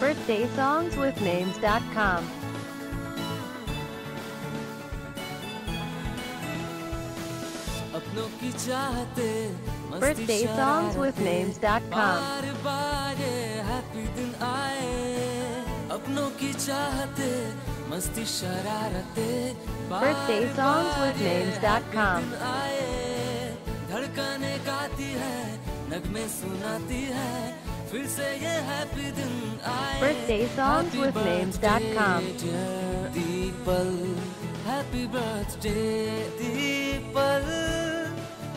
BirthdaySongsWithNames.com. BirthdaySongsWithNames.com. BirthdaySongsWithNames.com. धड़कने गाती है, नगमे सुनाती है, फिर से ये हैप्पी दिन आए. BirthdaySongsWithNames.com. Deepal, happy birthday Deepal,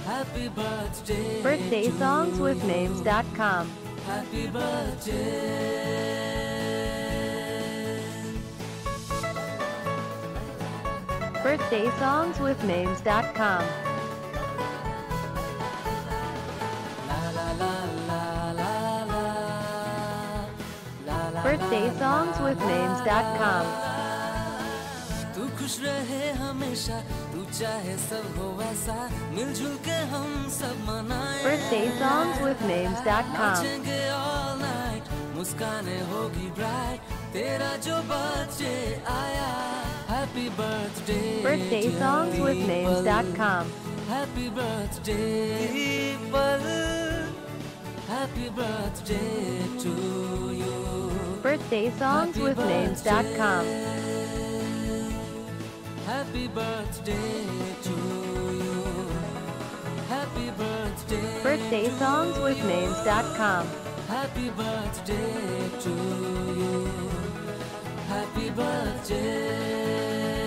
happy birthday. BirthdaySongsWithNames.com. Happy birthday. BirthdaySongsWithNames.com. BirthdaySongsWithNames.com. तू खुश रहे हमेशा, तू चाहे सब हो वैसा, मिलजुल के हम सब मनाएं. BirthdaySongsWithNames.com. नाचेंगे all night, मुस्काने होगी bright, तेरा जो बच्चे आया. Happy birthday, BirthdaySongsWithNames.com. Happy birthday, people. Happy birthday to you. BirthdaySongsWithNames.com. Happy birthday to you. Happy birthday. BirthdaySongsWithNames.com. Happy birthday to you. Happy birthday.